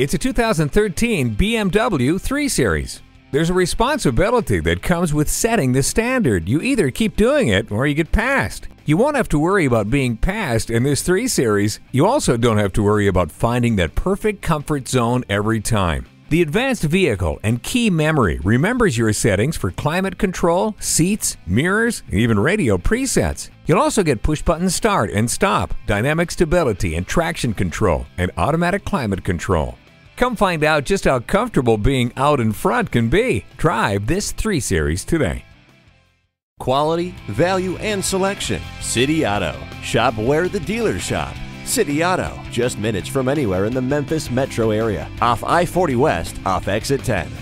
It's a 2013 BMW 3 Series. There's a responsibility that comes with setting the standard. You either keep doing it or you get passed. You won't have to worry about being passed in this 3 Series. You also don't have to worry about finding that perfect comfort zone every time. The advanced vehicle and key memory remembers your settings for climate control, seats, mirrors, and even radio presets. You'll also get push-button start and stop, dynamic stability and traction control, and automatic climate control. Come find out just how comfortable being out in front can be. Drive this 3 Series today. Quality, value, and selection. City Auto. Shop where the dealers shop. City Auto. Just minutes from anywhere in the Memphis metro area. Off I-40 West, off exit 10.